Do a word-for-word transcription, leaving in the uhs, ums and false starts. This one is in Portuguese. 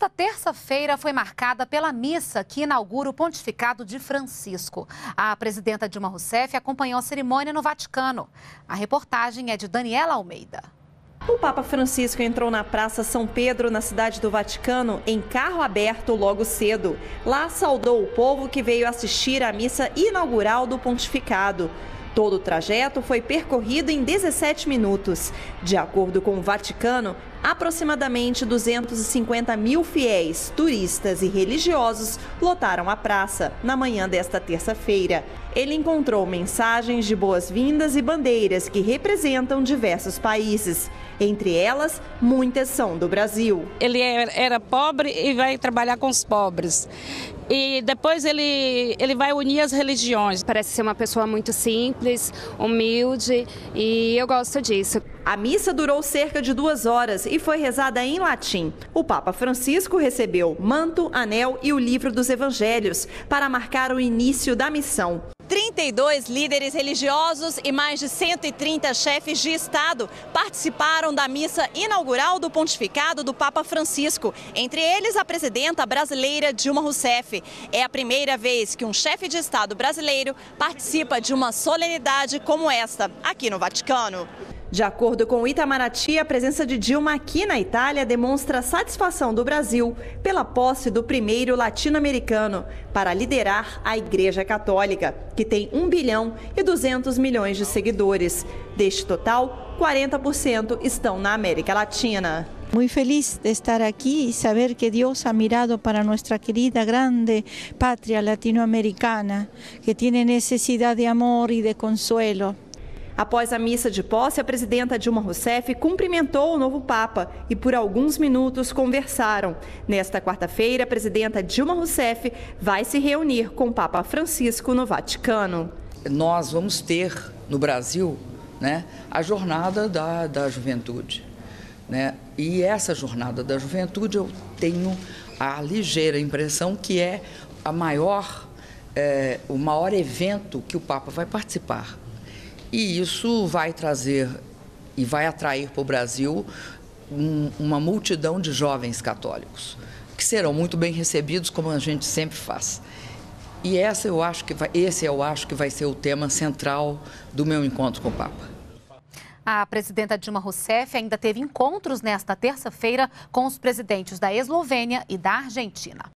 Esta terça-feira foi marcada pela missa que inaugura o pontificado de Francisco. A presidenta Dilma Rousseff acompanhou a cerimônia no Vaticano. A reportagem é de Daniela Almeida. O Papa Francisco entrou na Praça São Pedro, na cidade do Vaticano, em carro aberto logo cedo. Lá saudou o povo que veio assistir à missa inaugural do pontificado. Todo o trajeto foi percorrido em dezessete minutos. De acordo com o Vaticano, aproximadamente duzentos e cinquenta mil fiéis, turistas e religiosos lotaram a praça na manhã desta terça-feira. Ele encontrou mensagens de boas-vindas e bandeiras que representam diversos países. Entre elas, muitas são do Brasil. Ele era pobre e vai trabalhar com os pobres. E depois ele, ele vai unir as religiões. Parece ser uma pessoa muito simples, humilde, e eu gosto disso. A missa durou cerca de duas horas e foi rezada em latim. O Papa Francisco recebeu manto, anel e o livro dos evangelhos para marcar o início da missão. trinta e dois líderes religiosos e mais de cento e trinta chefes de Estado participaram da missa inaugural do pontificado do Papa Francisco, entre eles a presidenta brasileira Dilma Rousseff. É a primeira vez que um chefe de Estado brasileiro participa de uma solenidade como esta, aqui no Vaticano. De acordo com o Itamaraty, a presença de Dilma aqui na Itália demonstra a satisfação do Brasil pela posse do primeiro latino-americano para liderar a Igreja Católica, que tem um bilhão e duzentos milhões de seguidores. Deste total, quarenta por cento estão na América Latina. Muy feliz de estar aquí y saber que Dios ha mirado para nuestra querida grande patria latinoamericana, que tiene necesidad de amor y de consuelo. Após a missa de posse, a presidenta Dilma Rousseff cumprimentou o novo Papa e por alguns minutos conversaram. Nesta quarta-feira, a presidenta Dilma Rousseff vai se reunir com o Papa Francisco no Vaticano. Nós vamos ter no Brasil, né, a jornada da, da juventude. Né? E essa jornada da juventude, eu tenho a ligeira impressão que é, a maior, é o maior evento que o Papa vai participar. E isso vai trazer e vai atrair para o Brasil um, uma multidão de jovens católicos, que serão muito bem recebidos, como a gente sempre faz. E essa eu acho que vai, esse eu acho que vai ser o tema central do meu encontro com o Papa. A presidenta Dilma Rousseff ainda teve encontros nesta terça-feira com os presidentes da Eslovênia e da Argentina.